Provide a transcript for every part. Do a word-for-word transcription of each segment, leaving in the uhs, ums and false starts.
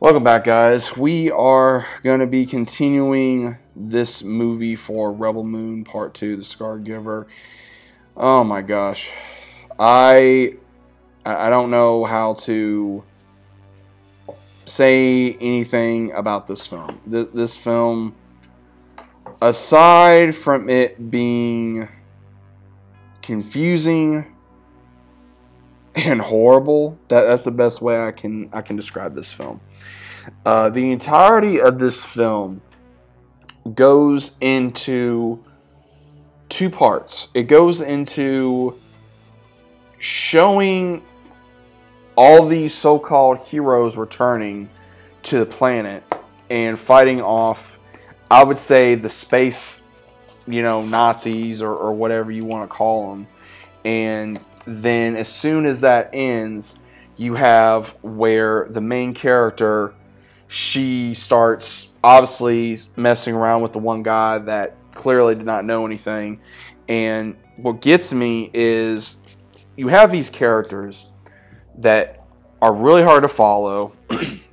Welcome back, guys. We are going to be continuing this movie for Rebel Moon Part Two The Scargiver. Oh my gosh, I I don't know how to say anything about this film. Th this film, aside from it being confusing and horrible, that, that's the best way I can I can describe this film. Uh, the entirety of this film goes into two parts. It goes into showing all these so-called heroes returning to the planet and fighting off, I would say, the space, you know, Nazis or, or whatever you want to call them. And then as soon as that ends, you have where the main character, she starts obviously messing around with the one guy that clearly did not know anything. And what gets me is you have these characters that are really hard to follow,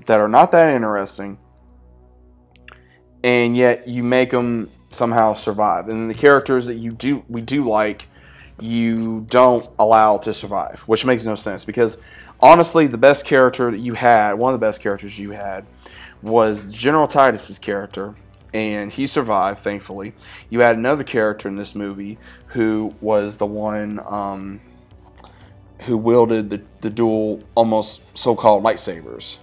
that are not that interesting, and yet you make them somehow survive. And the characters that you do we do like, you don't allow to survive, which makes no sense, because honestly, the best character that you had, one of the best characters you had, was General Titus's character, and he survived, thankfully. You had another character in this movie who was the one um, who wielded the, the dual, almost so-called lightsabers,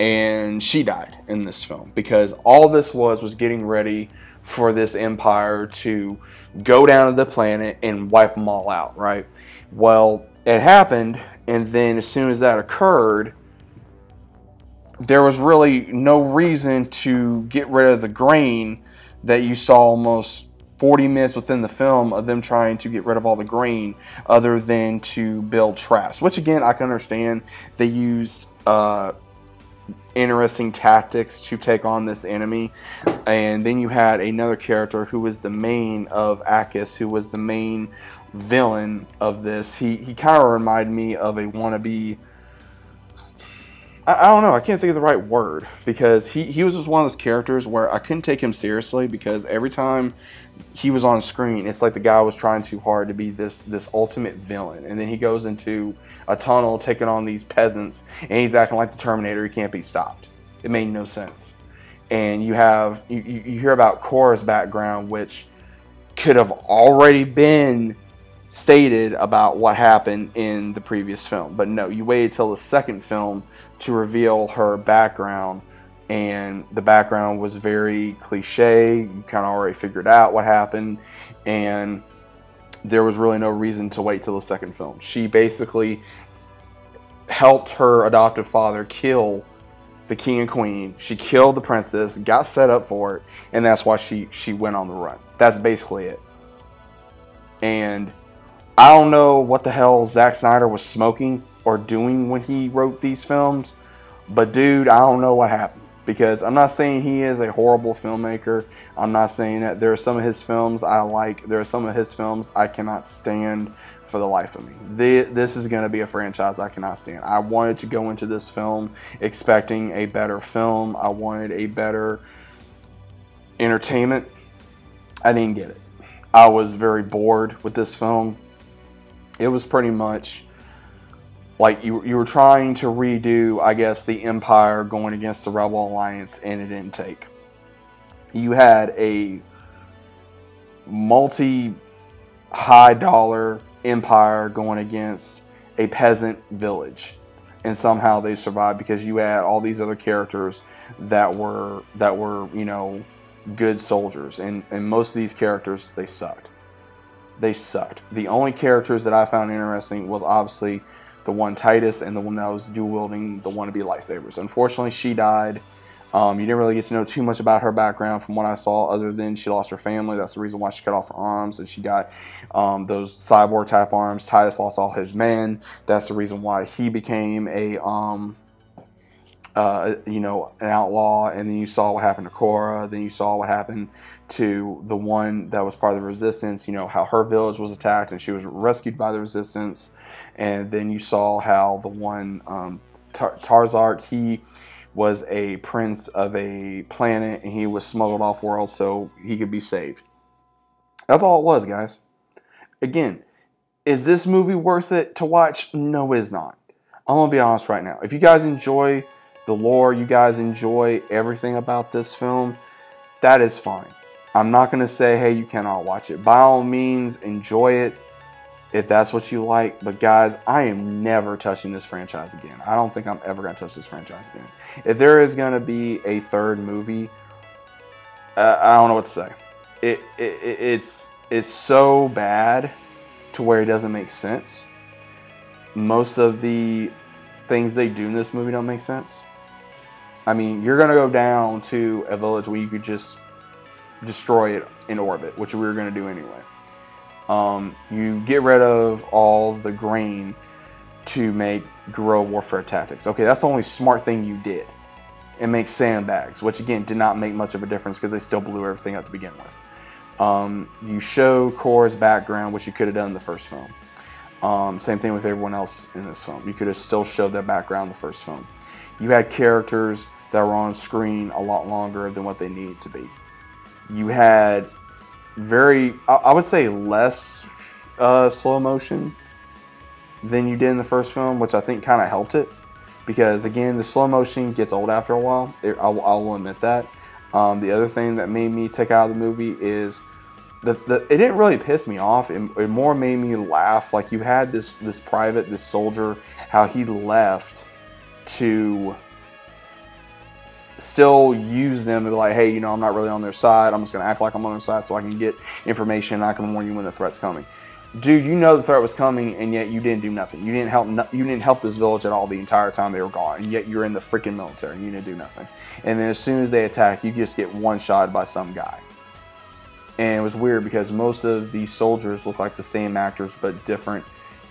and she died in this film, because all this was was getting ready for this empire to go down to the planet and wipe them all out, right? Well, it happened, and then as soon as that occurred, there was really no reason to get rid of the grain that you saw almost forty minutes within the film of them trying to get rid of all the grain, other than to build traps, which again, I can understand. They used uh, interesting tactics to take on this enemy. And then you had another character who was the main of Akis, who was the main villain of this. He, he kind of reminded me of a wannabe, I, I don't know, I can't think of the right word, because he, he was just one of those characters where I couldn't take him seriously, because every time he was on screen, it's like the guy was trying too hard to be this, this ultimate villain. And then he goes into a tunnel taking on these peasants, and he's acting like the Terminator. He can't be stopped. It made no sense. And you have, you, you hear about Korra's background, which could have already been stated about what happened in the previous film, but no, you waited till the second film to reveal her background, and the background was very cliche. You kind of already figured out what happened, and there was really no reason to wait till the second film. She basically helped her adoptive father kill the king and queen. She killed the princess, got set up for it, and that's why she she went on the run. That's basically it. And I don't know what the hell Zack Snyder was smoking or doing when he wrote these films, but dude, I don't know what happened, because I'm not saying he is a horrible filmmaker. I'm not saying that. There are some of his films I like. There are some of his films I cannot stand for the life of me. The, this is going to be a franchise I cannot stand. I wanted to go into this film expecting a better film. I wanted a better entertainment. I didn't get it. I was very bored with this film. It was pretty much like you, you were trying to redo, I guess, the Empire going against the Rebel Alliance, and it didn't take. You had a multi-high-dollar Empire going against a peasant village, and somehow they survived, because you had all these other characters that were, that were you know, good soldiers, and, and most of these characters, they sucked. They sucked. The only characters that I found interesting was obviously the one Titus and the one that was dual wielding the wannabe lightsabers. Unfortunately, she died. Um, you didn't really get to know too much about her background from what I saw, other than she lost her family. That's the reason why she cut off her arms, and she got um, those cyborg type arms. Titus lost all his men. That's the reason why he became a um, uh, you know, an outlaw. And then you saw what happened to Korra. Then you saw what happened to the one that was part of the resistance, you know, how her village was attacked and she was rescued by the resistance. And then you saw how the one um, Tar Tarzark, he was a prince of a planet, and he was smuggled off world so he could be saved. That's all it was, guys. Again, is this movie worth it to watch? No, it's not. I'm going to be honest right now. If you guys enjoy the lore, you guys enjoy everything about this film, that is fine. I'm not going to say, hey, you cannot watch it. By all means, enjoy it if that's what you like. But guys, I am never touching this franchise again. I don't think I'm ever going to touch this franchise again. If there is going to be a third movie, uh, I don't know what to say. It, it, it, it's, it's so bad to where it doesn't make sense. Most of the things they do in this movie don't make sense. I mean, you're going to go down to a village where you could just destroy it in orbit, which we were going to do anyway. Um, you get rid of all the grain to make guerrilla warfare tactics. Okay, that's the only smart thing you did. It makes sandbags, which again did not make much of a difference because they still blew everything up to begin with. Um, you show Korra's background, which you could have done in the first film. Um, same thing with everyone else in this film. You could have still showed their background in the first film. You had characters that were on screen a lot longer than what they needed to be. You had very, I would say, less uh, slow motion than you did in the first film, which I think kind of helped it. Because, again, the slow motion gets old after a while. It, I, I will admit that. Um, the other thing that made me take out of the movie is the, the, it didn't really piss me off. It, it more made me laugh. Like, you had this, this private, this soldier, how he left to still use them to be like, hey, you know, I'm not really on their side. I'm just going to act like I'm on their side so I can get information and I can warn you when the threat's coming. Dude, you know the threat was coming, and yet you didn't do nothing. You didn't help You didn't help this village at all the entire time they were gone, and yet you're in the freaking military, and you didn't do nothing. And then as soon as they attack, you just get one-shot by some guy. And it was weird because most of the soldiers look like the same actors but different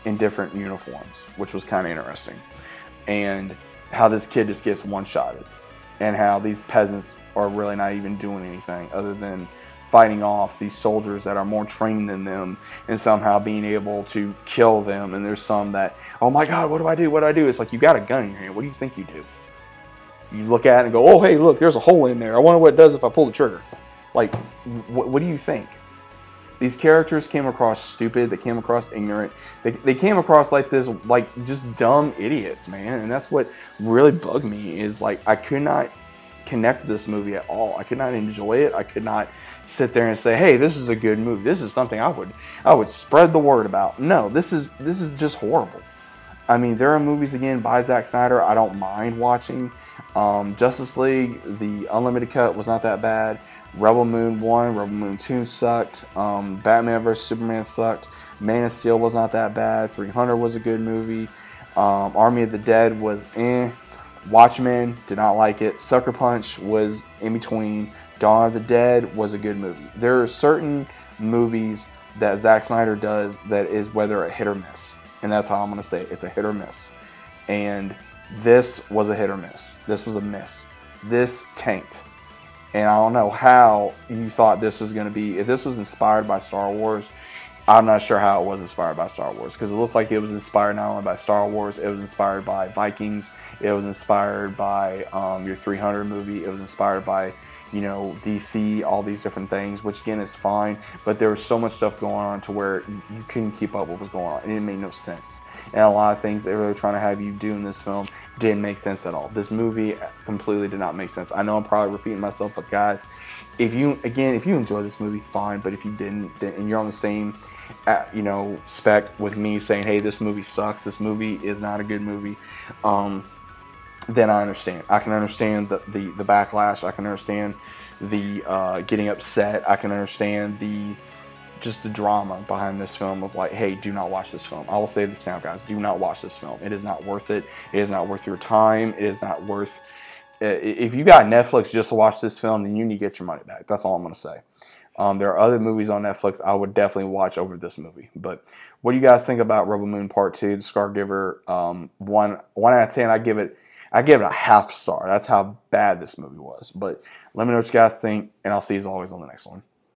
in different uniforms, which was kind of interesting. And how this kid just gets one-shotted. And how these peasants are really not even doing anything other than fighting off these soldiers that are more trained than them and somehow being able to kill them. And there's some that, oh my God, what do I do? What do I do? It's like, you got a gun in your hand. What do you think you do? You look at it and go, oh, hey, look, there's a hole in there. I wonder what it does if I pull the trigger. Like, wh what do you think? These characters came across stupid. They came across ignorant. They, they came across like this, like just dumb idiots, man. And that's what really bugged me is like, I could not connect with this movie at all. I could not enjoy it. I could not sit there and say, hey, this is a good movie. This is something I would, I would spread the word about. No, this is, this is just horrible. I mean, there are movies again by Zack Snyder I don't mind watching. Um, Justice League, the unlimited cut was not that bad. Rebel Moon one, Rebel Moon two sucked. Um, Batman versus Superman sucked. Man of Steel was not that bad. three hundred was a good movie. Um, Army of the Dead was eh. Watchmen, did not like it. Sucker Punch was in between. Dawn of the Dead was a good movie. There are certain movies that Zack Snyder does that is whether a hit or miss. And that's how I'm going to say it. It's a hit or miss. And this was a hit or miss. This was a miss. This tanked. And I don't know how you thought this was going to be. If this was inspired by Star Wars, I'm not sure how it was inspired by Star Wars. Because it looked like it was inspired not only by Star Wars, it was inspired by Vikings. It was inspired by um, your three hundred movie. It was inspired by, you know, D C, all these different things. Which, again, is fine. But there was so much stuff going on to where you couldn't keep up with what was going on. And it made no sense. And a lot of things they were trying to have you do in this film didn't make sense at all. This movie completely did not make sense. I know I'm probably repeating myself, but guys, if you, again, if you enjoyed this movie, fine. But if you didn't, then, and you're on the same, you know, spec with me saying, hey, this movie sucks, this movie is not a good movie, um, then I understand. I can understand the, the, the backlash. I can understand the uh, getting upset. I can understand the... just the drama behind this film of like, hey, do not watch this film. I will say this now, guys, do not watch this film. It is not worth it. It is not worth your time. It is not worth, if you got Netflix just to watch this film, then you need to get your money back. That's all I'm going to say. Um, there are other movies on Netflix I would definitely watch over this movie. But what do you guys think about Rebel Moon Part Two, The Scargiver? Um, one, one out of ten, I give it, I give it a half star. That's how bad this movie was. But let me know what you guys think, and I'll see you as always on the next one.